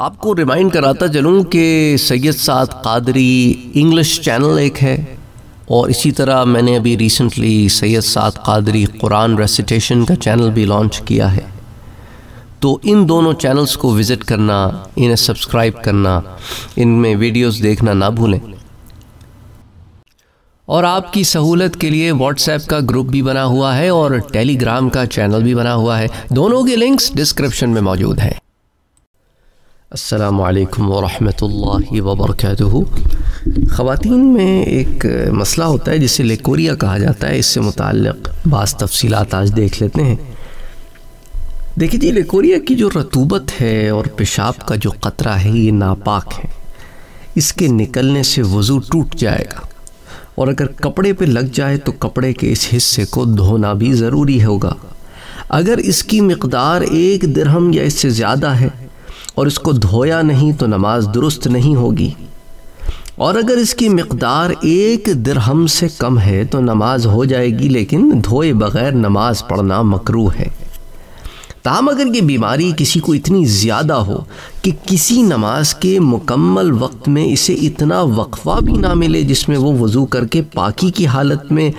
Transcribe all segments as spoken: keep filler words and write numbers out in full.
आपको रिमाइंड कराता चलूँ कि सैयद साद कादरी इंग्लिश चैनल एक है और इसी तरह मैंने अभी रिसेंटली सैयद साद कादरी कुरान रेसिटेशन का चैनल भी लॉन्च किया है। तो इन दोनों चैनल्स को विज़िट करना, इन्हें सब्सक्राइब करना, इनमें वीडियोस देखना ना भूलें। और आपकी सहूलत के लिए व्हाट्सएप का ग्रुप भी बना हुआ है और टेलीग्राम का चैनल भी बना हुआ है। दोनों के लिंक्स डिस्क्रिप्शन में मौजूद हैं। अस्सलाम वालेकुम वरहमतुल्लाहि वबरकातुहू। ख़वातीन में एक मसला होता है जिसे लेकोरिया कहा जाता है। इससे मुताल्लिक़ बाज़ तफ़सीलात आज देख लेते हैं। देखिए जी, लेकोरिया की जो रतूबत है और पेशाब का जो क़तरा है ये नापाक है। इसके निकलने से वज़ू टूट जाएगा और अगर कपड़े पे लग जाए तो कपड़े के इस हिस्से को धोना भी ज़रूरी होगा। अगर इसकी मिक़दार एक दिरहम या इससे ज़्यादा है और इसको धोया नहीं तो नमाज दुरुस्त नहीं होगी, और अगर इसकी मिक़दार एक दिरहम से कम है तो नमाज हो जाएगी, लेकिन धोए बग़ैर नमाज पढ़ना मकरूह है। ताहम अगर ये बीमारी किसी को इतनी ज़्यादा हो कि किसी नमाज के मुकम्मल वक्त में इसे इतना वक्फ़ा भी ना मिले जिसमें वो वज़ू करके पाकी की हालत में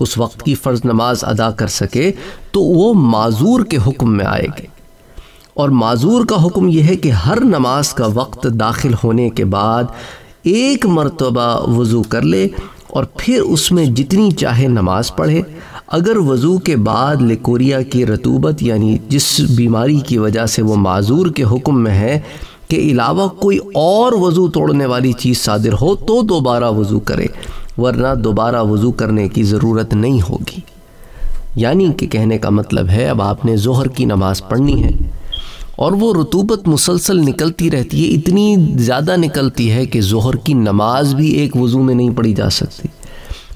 उस वक्त की फ़र्ज़ नमाज अदा कर सके, तो वो माजूर के हुक्म में आएगी। और माजूर का हुक्म यह है कि हर नमाज का वक्त दाखिल होने के बाद एक मरतबा वज़ू कर ले और फिर उसमें जितनी चाहे नमाज पढ़े। अगर वज़ू के बाद लेकोरिया की रतूबत यानी जिस बीमारी की वजह से वो माजूर के हुक्म में है के अलावा कोई और वज़ू तोड़ने वाली चीज़ सादिर हो तो दोबारा वज़ू करे, वरना दोबारा वज़ू करने की ज़रूरत नहीं होगी। यानी कि कहने का मतलब है अब आपने ज़ोहर की नमाज़ पढ़नी है और वो रतूबत मुसलसल निकलती रहती है, इतनी ज़्यादा निकलती है कि ज़ोहर की नमाज भी एक वज़ू में नहीं पढ़ी जा सकती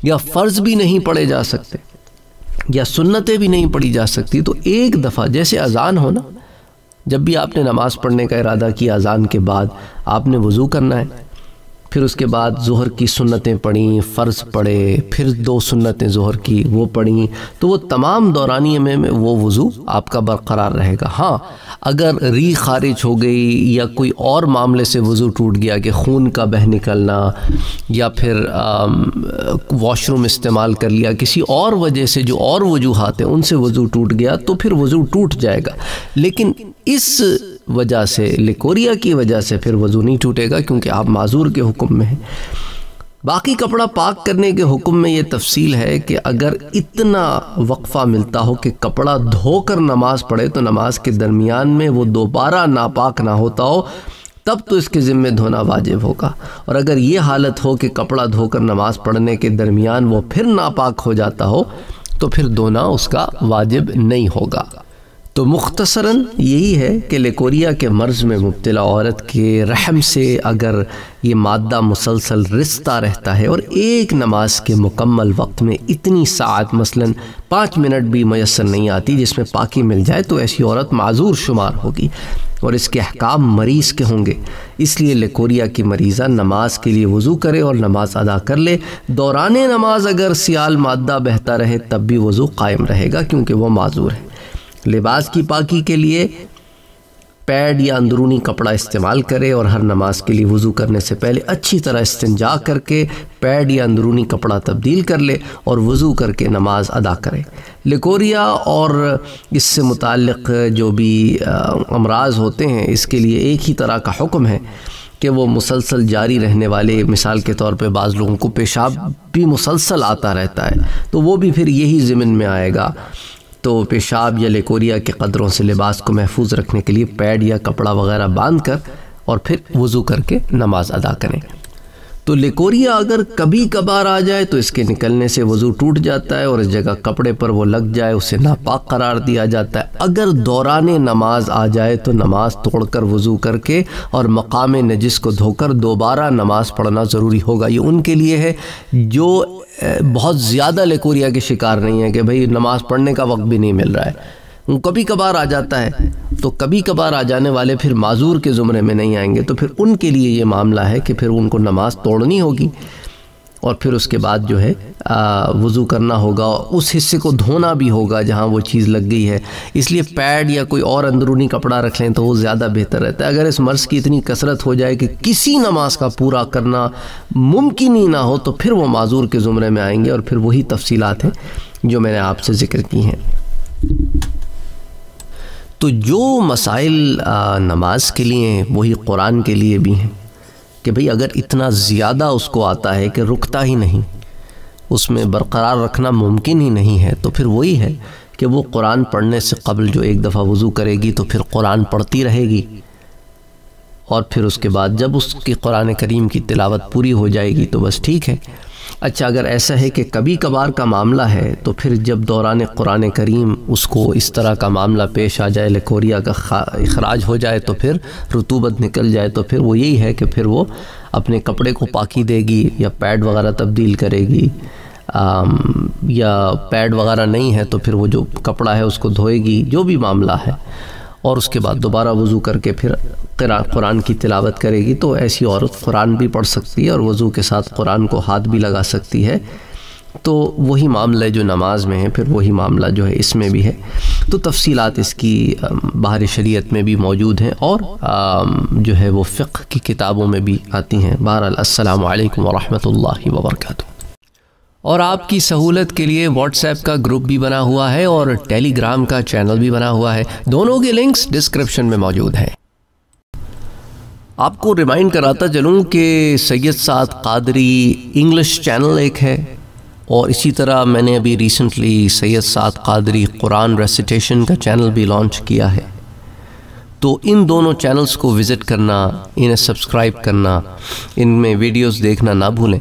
या फ़र्ज़ भी नहीं पढ़े जा सकते या सुन्नतें भी नहीं पढ़ी जा सकती। तो एक दफ़ा जैसे अज़ान हो ना, जब भी आपने नमाज़ पढ़ने का इरादा किया अज़ान के बाद आपने वज़ू करना है, फिर उसके बाद ज़ोहर की सुन्नतें पढ़ी, फ़र्ज़ पढ़े, फिर दो सुन्नतें ज़ोहर की वो पढ़ी, तो वो तमाम दौरानिए में, में वो वज़ू आपका बरकरार रहेगा। हाँ, अगर री ख़ारिज हो गई या कोई और मामले से वज़ू टूट गया कि खून का बह निकलना या फिर वॉशरूम इस्तेमाल कर लिया, किसी और वजह से जो और वजूहात हैं उनसे वज़ू टूट गया तो फिर वज़ू टूट जाएगा। लेकिन इस वजह से, लेकोरिया की वजह से फिर वज़ू नहीं टूटेगा क्योंकि आप माजूर के हुक्म में हैं। बाकी कपड़ा पाक करने के हुक्म में ये तफसील है कि अगर इतना वक्फ़ा मिलता हो कि कपड़ा धोकर नमाज़ पढ़े तो नमाज के दरमियान में वो दोबारा नापाक ना होता हो, तब तो इसके ज़िम्मे धोना वाजिब होगा। और अगर ये हालत हो कि कपड़ा धोकर नमाज़ पढ़ने के दरमियान वो फिर नापाक हो जाता हो तो फिर धोना उसका वाजिब नहीं होगा। तो मुख्तसरन यही है कि लेकोरिया के मर्ज़ में मुब्तला औरत के रहम से अगर ये मादा मुसलसल रिसता रहता है और एक नमाज के मुकम्मल वक्त में इतनी सात मसलन पाँच मिनट भी मयसर नहीं आती जिसमें पाकी मिल जाए, तो ऐसी औरत माजूर शुमार होगी और इसके अहकाम मरीज़ के होंगे। इसलिए लेकोरिया की मरीज़ा नमाज के लिए वज़ू करे और नमाज अदा कर ले। दौरान नमाज अगर सियाल मादा बहता रहे तब भी वज़ू कायम रहेगा क्योंकि वह माजूर है। लिबास की पाकी के लिए पैड या अंदरूनी कपड़ा इस्तेमाल करें और हर नमाज के लिए वज़ू करने से पहले अच्छी तरह इस्तिंजा करके पैड या अंदरूनी कपड़ा तब्दील कर ले और वज़ू करके नमाज अदा करें। लेकोरिया और इससे मुताल्लिक़ जो भी अमराज होते हैं इसके लिए एक ही तरह का हुक्म है कि वो मुसलसल जारी रहने वाले। मिसाल के तौर पे बाज़ लोगों को पेशाब भी मुसलसल आता रहता है तो वो भी फिर यही ज़िमन में आएगा। तो पेशाब या लेकोरिया के क़दरों से लिबास को महफूज रखने के लिए पैड या कपड़ा वगैरह बांध कर और फिर वज़ू करके नमाज अदा करें। तो लेकोरिया अगर कभी कभार आ जाए तो इसके निकलने से वज़ू टूट जाता है और इस जगह कपड़े पर वो लग जाए उसे नापाक करार दिया जाता है। अगर दौरान नमाज आ जाए तो नमाज तोड़कर वज़ू करके और मकाम नजिस को धोकर दोबारा नमाज पढ़ना ज़रूरी होगा। ये उनके लिए है जो बहुत ज़्यादा लेकोरिया के शिकार नहीं है कि भाई नमाज़ पढ़ने का वक्त भी नहीं मिल रहा है, कभी कभार आ जाता है, तो कभी कभार आ जाने वाले फिर माजूर के ज़ुमरे में नहीं आएंगे। तो फिर उनके लिए ये मामला है कि फिर उनको नमाज तोड़नी होगी और फिर उसके बाद जो है वज़ू करना होगा, उस हिस्से को धोना भी होगा जहाँ वो चीज़ लग गई है। इसलिए पैड या कोई और अंदरूनी कपड़ा रख लें तो वो ज़्यादा बेहतर रहता है। अगर इस मर्ज़ की इतनी कसरत हो जाए कि किसी नमाज का पूरा करना मुमकिन ही ना हो तो फिर वो माजूर के ज़ुमरे में आएंगे और फिर वही तफसीलात हैं जो मैंने आपसे ज़िक्र की हैं। तो जो मसाइल नमाज के लिए हैं वही कुरान के लिए भी हैं कि भाई अगर इतना ज़्यादा उसको आता है कि रुकता ही नहीं, उसमें बरकरार रखना मुमकिन ही नहीं है, तो फिर वही है कि वो कुरान पढ़ने से कबल जो एक दफ़ा वज़ू करेगी तो फिर कुरान पढ़ती रहेगी और फिर उसके बाद जब उसकी कुरान करीम की तिलावत पूरी हो जाएगी तो बस ठीक है। अच्छा, अगर ऐसा है कि कभी कभार का मामला है तो फिर जब दौरान कुरान करीम उसको इस तरह का मामला पेश आ जाए, लकोरिया का इखराज हो जाए, तो फिर रतूबत निकल जाए, तो फिर वो यही है कि फिर वो अपने कपड़े को पाकी देगी या पैड वग़ैरह तब्दील करेगी, आम, या पैड वग़ैरह नहीं है तो फिर वो जो कपड़ा है उसको धोएगी, जो भी मामला है, और उसके बाद दोबारा वज़ू करके फिर कुरान की तिलावत करेगी। तो ऐसी औरत कुरान भी पढ़ सकती है और वज़ू के साथ कुरान को हाथ भी लगा सकती है। तो वही मामला जो नमाज में है फिर वही मामला जो है इसमें भी है। तो तफसीलात इसकी बाहर शरीयत में भी मौजूद हैं और जो है वो फ़िक़्ह की किताबों में भी आती हैं। बहरहाल, अस्सलामु अलैकुम वरहमतुल्लाहि वबरकातुहू। और आपकी सहूलत के लिए व्हाट्सएप का ग्रुप भी बना हुआ है और टेलीग्राम का चैनल भी बना हुआ है, दोनों के लिंक्स डिस्क्रिप्शन में मौजूद हैं। आपको रिमाइंड कराता चलूँ कि सैयद साद कादरी इंग्लिश चैनल एक है और इसी तरह मैंने अभी रिसेंटली सैयद साद कादरी कुरान रेसिटेशन का चैनल भी लॉन्च किया है। तो इन दोनों चैनल्स को विज़िट करना, इन्हें सब्सक्राइब करना, इनमें वीडियोज़ देखना ना भूलें।